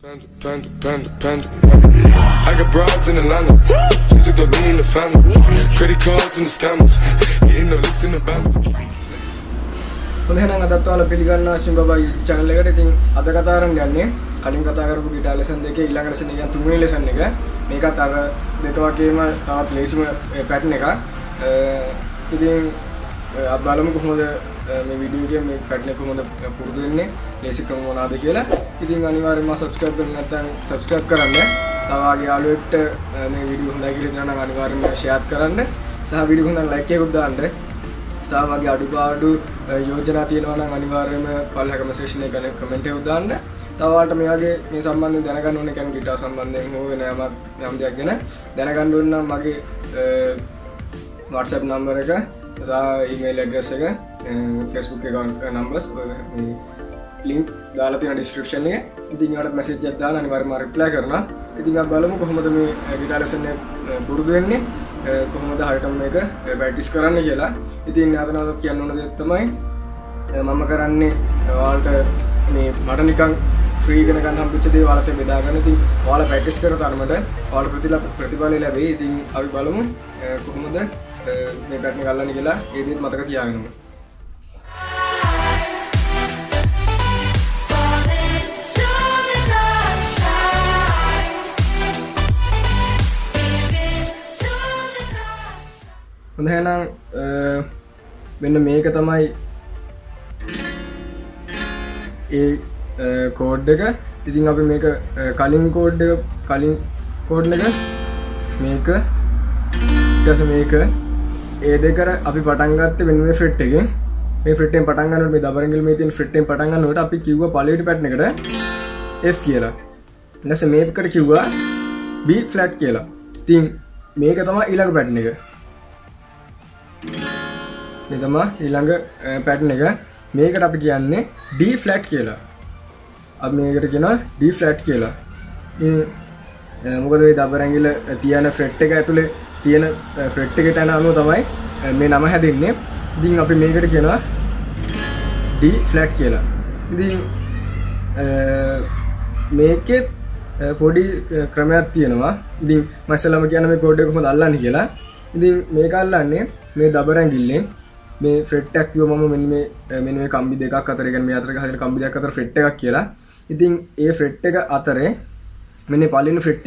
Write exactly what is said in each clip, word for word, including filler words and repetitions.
Panda, panda, panda, panda. I got broads in Atlanta, just to throw me in the family. Credit cards and the scammers, getting no licks in the band. Unhe na nga tatwala piliganna Simbabay channel eකට ඉතින් අද කතා කරන්න යන්නේ කලින් කතා කරපු guitar lesson දෙකේ ඊළඟ lesson එක යන තුන්වෙනි lesson එක. මේකත් අර දෙක වගේම තවත් ලේසිම pattern එකක්. ඉතින් අපි බලමු කොහොමද මේ වීඩියෝ එකේ මේ pattern එක කොහොමද පුරුදු වෙන්නේ. लेसी क्रम बना दे के अनिवार्य मैं सब्सक्राइब करना सब्सक्राइब करें तब आगे आलू इट मैं वीडियो हम अनिवार्य मैं शेयर करें सह वीडियो हम लाइक अंडे तब आगे अड़पाड़ योजना तीन अनिवार्य में पाल कमेंसेशन कमेंट होंगे तब आट मे आगे मे संबंध धनगण गिटा संबंध नाम दिया धनगण मे वाट्सएप नंबर का email address Facebook numbers link दाला तीन डिस्क्रिप्शन में मेसेज मैं रिप्लाई करना इतना बल मुहम्मद में गिटार लेसन बुर्दी मुहम्मद हरटम में प्रैक्टिस कराने के लिए मम्म गारा वाले मटन का फ्री कंपचे वाले विधा वाला प्रैक्टिस करता वाल प्रति प्रतिभा अभी अभी बल मुहम्मद मैं बैठने के मत आगे මෙන්න මේක තමයි ඒ කෝඩ් එක. ඉතින් අපි මේක කලින් කෝඩ් එක කලින් කෝඩ් එක මේක ඊටස මේක ඒ දෙක අපි පටන් ගත්තේ වෙන මේ ෆ්‍රෙට් එකෙන්. මේ ෆ්‍රෙට් එකෙන් පටන් ගන්නකොට මේ දබරංගල් මේ තියෙන ෆ්‍රෙට් එකෙන් පටන් ගන්නකොට අපි කිව්වා පළවෙනි පැටර්න් එකට F කියලා. ඊට පස්සේ මේකට කිව්වා B ෆ්ලැට් කියලා. ඉතින් මේක තමයි ඊළඟ පැටර්න් එක. मेतम इलांग पैटर्न है मेकट आप डी फ्लैट के अब मेकट की डी फ्लैट के मुकदमे दबरंगील तीयन फ्रेट अतुले तीयन फ्रेट अतमाई मे नम है दी दी आप मेकट की डी फ्लैट के दी मेके पोडी क्रमे तीयनवा दी मसल मैं कोटे अल्ला इधी मेका मे दबरंगील मे फ्रेट हाकियो मम्म मेनमे मेनमे कंबी देखा कतरे मे हर हर कंबी देखा फ्रेट हाकिया इथिंग ये फ्रेट आतरे मैंने पालन फ्रेट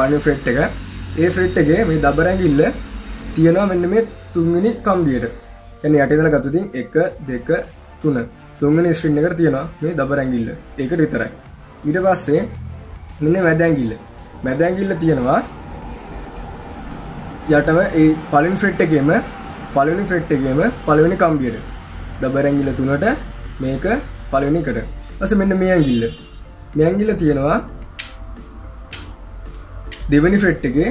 पालन फ्रेट ये फ्रेट मे दबरंगील तीयना मेनमे तुंगनी कंबीट यानी अटेदन कतुदी एक देख तुन तुंगनी स्ट्रीट नगर तीयना मे दबरंगील एक इतरा इट पास मैंने मैदांगील मैदांगील तीयनवा याट में ये पालन फ्रेट गेम है पालवनी फ्रेट गेम है पालवनी कांबियर दबरंगील तुनट मेक पालवनी कट अस मेन मेयांगील मेयांगील तीयनवा देवनी फ्रेट के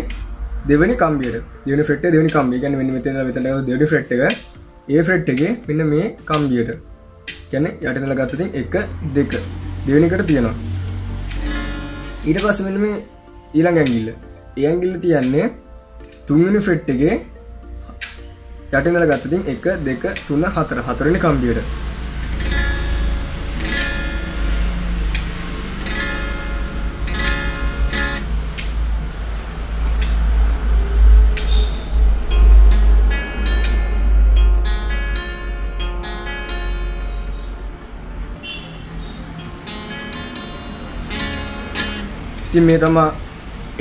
देवनी कांबियर देवनी फ्रेट देवनी कांबियर यानी मेन मेते वेतन देवनी फ्रेट के ए फ्रेट के मेन मे कांबियर यानी याटन लगातती एक देख देवनी कट तीयनवा ඊට පස්සේ මෙන්න මේ ඊළඟ ඇඟිල්ල ඒ ඇඟිල්ල තියන්නේ තුන්වෙනි ෆ්‍රෙට් එකේ යට ඉඳලා ගත්තදී එක දෙක තුන හතර හතර වෙනි කම්බියට ඉතින් මේ තමයි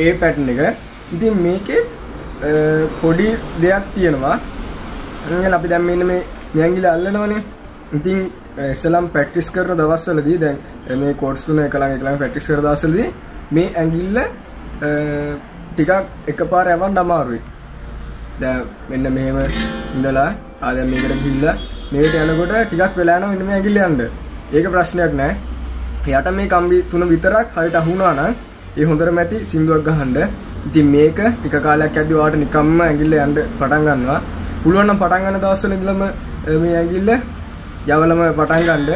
ඒ පැටර්න් එක. ඉතින් මේකේ පොඩි දෙයක් තියෙනවා. එහෙනම් අපි දැන් මෙන්න මේ මෙයන්ගිල අල්ලනවනේ. ඉතින් ඉස්ලාම් ප්‍රැක්ටිස් කරන දවස්වලදී දැන් මේ කෝඩ්ස් තුන එකලඟ එකලඟ ප්‍රැක්ටිස් කරන දවස්වලදී මේ ඇඟිල්ල ටිකක් එකපාර යවන්න අමාරුයි. දැන් මෙන්න මෙහෙම ඉඳලා ආ දැන් මේකට ගිහිල්ලා මේකට යනකොට ටිකක් වෙලා යනවා මෙන්න මේ ඇඟිල්ල යන්න. ඒක ප්‍රශ්නයක් නෑ. යට මේ කම්බි තුන විතරක් හරියට අහු වුණා නම් ඒ හොඳටම ඇති සින්දුවක් ගහන්න. ඉතින් මේක ටික කාලයක් යද්දී ඔයාලට නිකම්ම ඇඟිල්ල යන්න පටන් ගන්නවා. පුළුවන් නම් පටන් ගන්න දවස්වල ඉඳලම මේ ඇඟිල්ල යවලම පටන් ගන්න.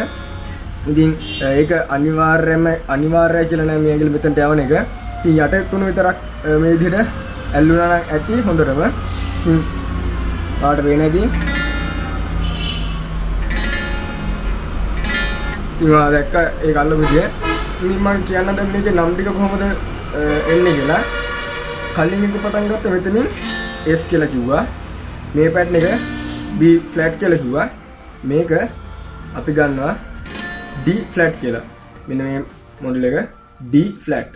ඉතින් ඒක අනිවාර්යයෙන්ම අනිවාර්යයි කියලා නෑ මේ ඇඟිල්ල මෙතනට යවන එක. ඉතින් යට තුන විතරක් මේ විදිහට ඇල්ලුණා නම් ඇති හොඳටම. ඔයාලට වෙන්නේ ඉතින් ඔයාලා දැක්ක ඒක අල්ලපු විදිය නිමන් කියන්න දැන් මේකේ නම් ටික කොහොමද එන්නේ කියලා කලින් එක පටන් ගත්තා මෙතනින් F කියලා කිව්වා මේ පැටර්න් එක B ෆ්ලැට් කියලා කිව්වා මේක අපි ගන්නවා D ෆ්ලැට් කියලා මෙන්න මේ මොඩල් එක D ෆ්ලැට්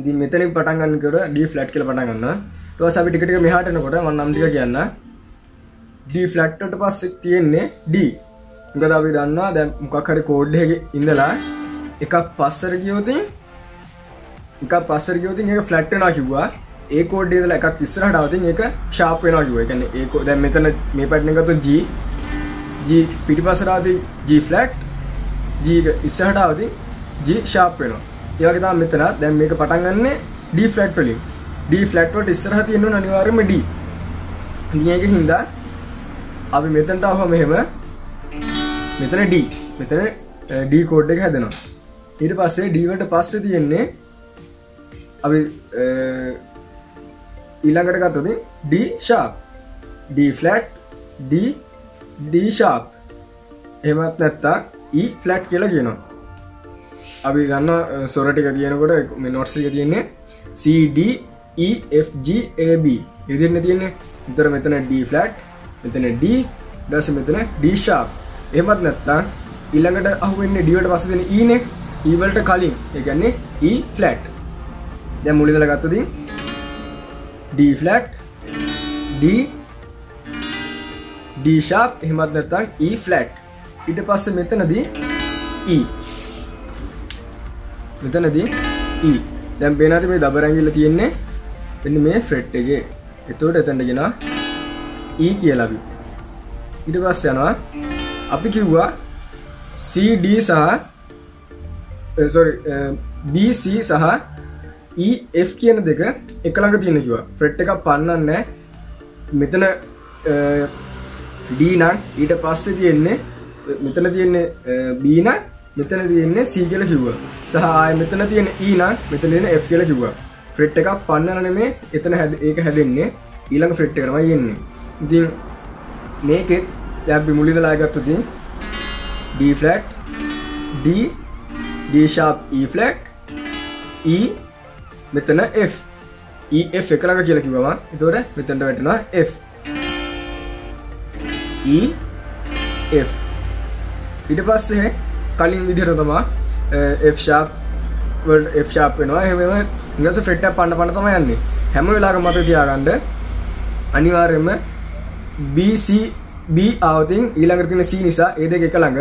ඉතින් මෙතනින් පටන් ගන්නකොට D ෆ්ලැට් කියලා පටන් ගන්නවා ඊට පස්සේ අපි ටික ටික මෙහාට යනකොට මම නම් ටික කියන්න D ෆ්ලැට් එකට පස්සේ තියෙන්නේ D මොකද අපි දන්නවා දැන් මොකක් හරි කෝඩ් එකක ඉඳලා එකක් පස්සට ගියොත් එකක් පස්සට ගියොත් ඒක ෆ්ලැට් වෙනවා කිව්වා ඒ කෝඩ් එකේ ඉඳලා එකක් ඉස්සරහට આવතින් ඒක ෂාප් වෙනවා කිව්වා. ඒ කියන්නේ ඒක දැන් මෙතන මේ පැටර්න් එක ගත්තොත් G G පිටිපස්සට આવතින් G ෆ්ලැට් G එක ඉස්සරහට આવතින් G ෂාප් වෙනවා. ඒ වගේ තමයි මෙතන දැන් මේක පටන් ගන්නෙ D ෆ්ලැට් වලින්. D ෆ්ලැට් වලට ඉස්සරහ තියෙන ඕන අනිවාර්යයෙන්ම D. ඉතින් ඒකෙන්ද අපි මෙතනට આવම මෙහෙම මෙතන D මෙතන D කෝඩ් එක හැදෙනවා ඊට පස්සේ D වලට පස්සේ තියෙන්නේ අපි ඊළඟට ගත්තොත් D sharp D flat D D sharp එහෙමත් නැත්තම් E flat කියලා කියනවා අපි ගන්න සොර ටික කියනකොට මේ notes එක තියෙන්නේ C D E F G A B ඉතින් තියෙන්නේ උතර මෙතන D flat මෙතන D ඊට මෙතන D sharp එහෙමත් නැත්තම් ඊළඟට අහුවෙන්නේ D වලට පස්සේ දෙන E නේ E වලට කලින් ඒ කියන්නේ E flat දැන් මුලින් ඉඳලා ගත්තොත් D flat D D sharp එහෙමත් නැත්තම් E flat ඊට පස්සේ මෙතනදී E මෙතනදී E දැන් බලන්න මේ දබර ඇඟිල්ල තියෙන්නේ මෙන්න මේ fret එකේ එතකොට එතනට ගෙනා E කියලා අපි ඊට පස්සේ යනවා අපි කිව්වා C D සහ sorry B C සහ E F කියන දෙක එක ළඟ තියෙන කිව්වා. ෆ්‍රෙට් එකක් පන්නන්නේ නැහැ. මෙතන D නම් ඊට පස්සේ තියෙන්නේ මෙතන තියෙන්නේ B නම් මෙතන තියෙන්නේ C කියලා කිව්වා. සහ ආයෙ මෙතන තියෙන E නම් මෙතන තියෙන F කියලා කිව්වා. ෆ්‍රෙට් එකක් පන්නන නෙමෙයි එතන ඒක හැදෙන්නේ ඊළඟ ෆ්‍රෙට් එක තමයි එන්නේ. ඉතින් මේකෙත් දැන් අපි මුලින්ම ලාගත්තු තියෙන D flat D D sharp E flat E මෙතන F E F එක ළඟ කියලා කිව්වා මම. ඒතකොට මෙතනට වැටෙනවා F E F ඊට පස්සේ කලින් විදිහට තමයි F sharp වලට F sharp වෙනවා. එහෙමම ඊගොස්ස ෆ්‍රෙට් එක පන්න පන්න තමයි යන්නේ. හැම වෙලාවකම මතක තියාගන්න අනිවාර්යයෙන්ම B C B ආවතින් ඊළඟට තියෙන C නිසා ඒ දෙක එක ළඟ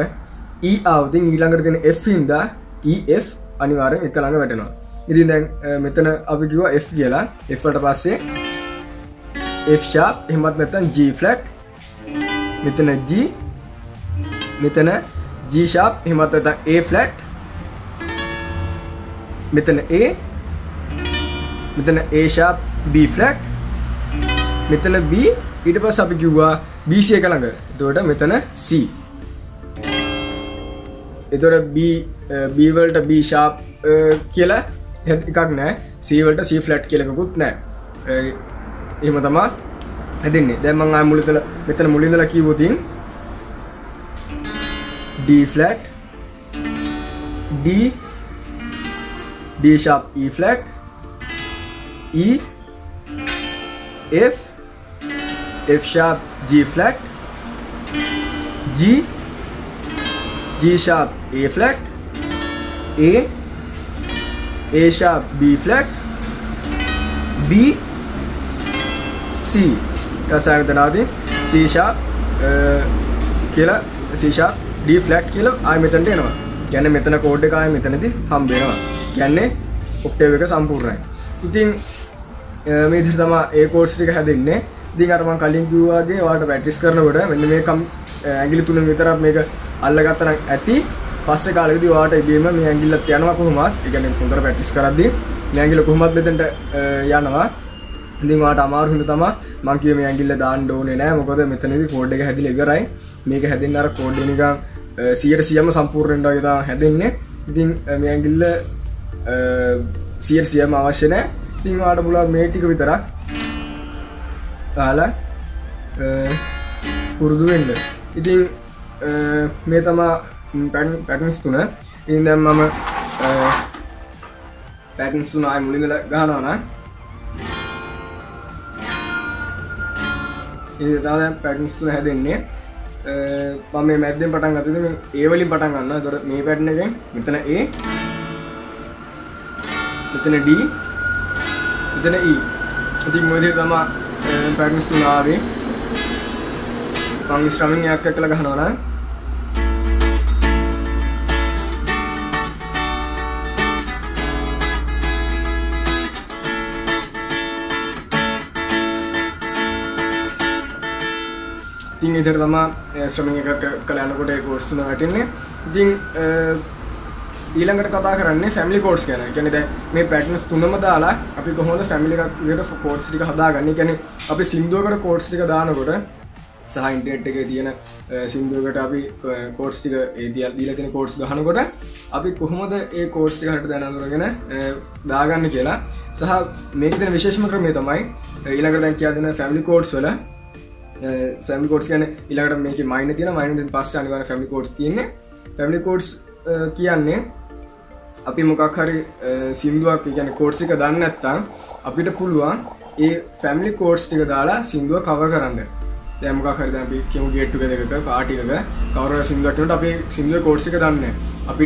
E ආවතින් ඊළඟට තියෙන F ඉඳා E F අනිවාර්යෙන් එක ළඟ වැටෙනවා. ඉතින් දැන් මෙතන අපි කිව්වා F කියලා. F වලට පස්සේ F sharp එහෙමත් නැත්නම් G flat මෙතන G මෙතන G sharp එහෙමත් නැත්නම් A flat මෙතන A මෙතන A sharp B flat මෙතන B ඊට පස්සේ අපි කිව්වා B C එක ළඟ. එතකොට මෙතන C. එතකොට B B වලට B sharp කියලා එකක් නැහැ. C වලට C flat කියලා එකකුත් නැහැ. එහෙම තමයි හැදෙන්නේ. දැන් මම ආයෙ මුලින් ඉඳලා මෙතන මුලින් ඉඳලා කියවුවොතින් D flat D D sharp E flat E F F sharp G flat G G sharp A flat A A sharp B flat B C ऐसा बता दें C sharp केला C sharp D flat केला आय में तंटे ना यानी में तना कोड का आय में तने थी हम बेना यानी ऑक्टेव का संपूर्ण है इतनी में इधर तमा एक कोर्स ठीक है देखने दिन अर मैं कलिंग क्यों आगे वाट प्रैक्टिस करना पड़ा मैंने मैं कम एंगल तुलने में तरह मैं अलग आता ऐसी पास से काले दी वाट इधर में मैं एंगल लगते हैं ना आपको हमारे एक ने उधर प्रैक्टिस करा दी मैं एंगल को हमारे बेतन या ना दिन वाट आमार हुई तो तमा मां की मैं एंगल दान डोने ना मुकदमे में तने भी कोड के हैदी लेकर आए मैं के हैदी ना कोड लेने का सीएट सीएम संपूर्ण इंडा के ता हैदी ने दिन मैं एंगल सीएट सीएम आवश्यक है दिन वाट बोला मैं ठीक भी तरह ආලා පුරුදු වෙන්න. ඉතින් මේ තමයි පැටර්න් ඉතින් දැන් මම පැටර්න්ස් තුන ආයි මුලින්ම ගහනවා නා. ඉතින් දැන් පැටර්න්ස් තුන හැදෙන්නේ මම මේ මැද්දෙන් පටන් ගත්තද මේ A වලින් පටන් ගන්නවා. ඒතකොට මේ පැටර්න් එකෙන් මෙතන A මෙතන D මෙතන E. ඉතින් මොකද තමයි පැටර්න්ස් තුන ආවේ. මම ස්ට්‍රමින් එකක් එක්කලා ගහනවා නා. ඉතින් ඊතර තමයි ස්ට්‍රමින් එකක් කරලා යනකොට ඒ කෝඩ්ස් තුන වැටෙන්නේ. ඉතින් ඊළඟට කතා කරන්නේ ෆැමිලි කෝඩ්ස් ගැන. ඒ කියන්නේ දැන් මේ පැටර්න්ස් තුනම දාලා අපි කොහොමද ෆැමිලි එකක් විදිහට කෝඩ්ස් ටික හදාගන්නේ. ඒ කියන්නේ අපි සින්දුවකට කෝඩ්ස් ටික දානකොට සහ ඉන්ටර්නෙට් එකේ තියෙන සින්දුවකට අපි කෝඩ්ස් ටික ඒ දීලා තියෙන කෝඩ්ස් ගහනකොට අපි කොහොමද ඒ කෝඩ්ස් ටික හරියට දැන අඳුරගෙන දාගන්නේ කියලා. සහ මේකේ තියෙන විශේෂම ක්‍රමය තමයි ඊළඟට දැන් කියා දෙන ෆැමිලි කෝඩ්ස් වල फैमिली कोड्स क्या इलाक मेक माइंड तीन माइंड पास आने फैमिली कोड्स तीन फैमिली कोड्स किया अभी मुखाखरी सिंधु यानी कोड्स दाने अभी पुलवा ये फैमिली कोड्स दाला सिंधु कवर करें मुखाखरी अभी क्यों get together party cover Sindhu अभी सिंधु कोड्स दाने अभी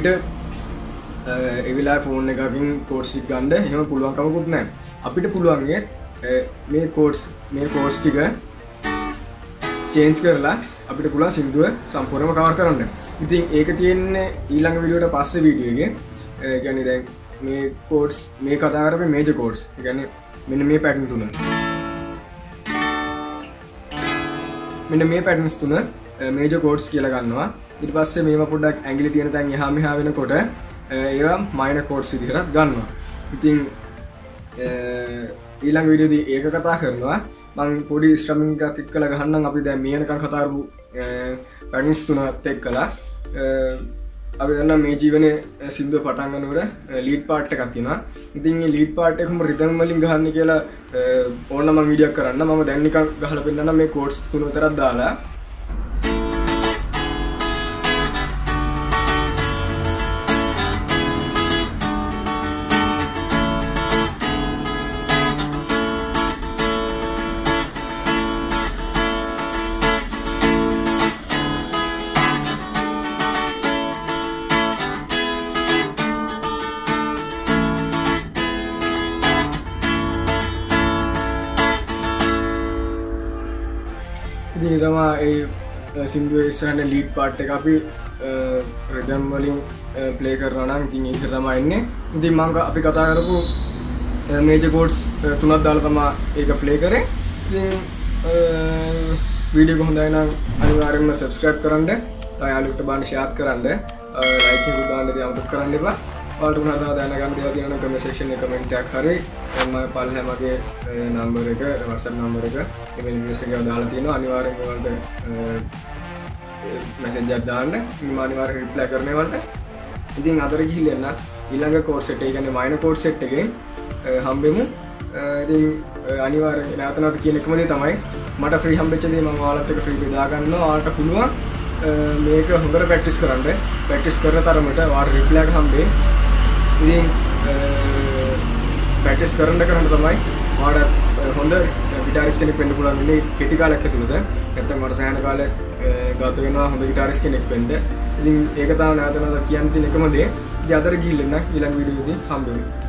एविला फोन कोड्स अंदे पुलवा कवर अभी पुलवा मे कोड्स मे कोड्स चेंज करला अपने पुला सिंधु संपूर्ण में कवर करना है. इतनी एक तीन ईलंग वीडियो का पास से वीडियो के क्या नहीं दें मे कोर्स मे का दार पे मेजर कोर्स क्या नहीं मैंने मे पैटर्न तूने मैंने मे पैटर्न्स तूने मेजर कोर्स किया लगाना हुआ इधर पास से मे वापुर डाक एंगल तीन तांग यहाँ में हाँ वेने कोटा एवं माइनर कोर्स से दिखरा गाना इतनी ईलंग वीडियो दी एक का तार करना මම පොඩි ස්ට්‍රමින් එකක් ටික් කරලා ගහන්නම්. අපි දැන් මේ වෙනකන් කතා කරපු පැටර්න්ස් තුනත් එක්කලා අපි දැන් මේ ජීවනයේ සින්දුව පටන් ගන්නකොට ලීඩ් පාර්ට් එකක් තියෙනවා. ඉතින් මේ ලීඩ් පාර්ට් එක කොහොම රිද්ම් වලින් ගහන්න කියලා ඕනනම් මම වීඩියෝක් කරන්න. මම දැන් නිකන් ගහලා පෙන්නන්නම් මේ කෝඩ්ස් තුන විතරක් දාලා. सिंधु इसने लीड पार्ट का भी रिदम वाली प्ले कर रहा है इधर तमाइने दी मांग अभी कथा करो मेजर कोर्स तुना दाल तमा एक प्ले करें वीडियो को हम अनिवार्य में सब्सक्राइब करें ताकि तो बांध से याद करें लाइक सुधार करें बा और तुम्हें दादा गांधी कमेंट सेक्शन में कमेंट टैग करें मैं पाल है मगे नंबर एक व्हाट्सएप नंबर एक ईमेल एड्रेस के दाल तीन अनिवार्य वाले मैसेज दाने अनिवार्य रिप्लाई करने वाले इतनी अदर की लेना इलांग कोर्स सेट माइन कोर्स सेट हम बेमू अनिवार्य अतना की तमाइ मट फ्री हम बेचे मैं वाले फ्री दागा आट पुलवा मेक हर प्रैक्टिस करें प्रैक्टिस कर तरह मट वाट रिप्लाई हम बे प्रैक्टिस कर तमाइ वाड़ හොඳ ගිටාරිස් කෙනෙක් වෙන්න පුළුවන් ඉන්නේ කෙටි කාලයක් ඇතුළත. නැත්නම් මට සෑහෙන කාලයක් ගත වෙනවා හොඳ ගිටාරිස් කෙනෙක් වෙන්න. ඉතින් ඒක තමයි නැවත නැවත කියන්න තියෙන එකම දේ. ඉතින් අදට ගිහින් ඉන්න ඊළඟ වීඩියෝ එකේ හම්බ වෙමු.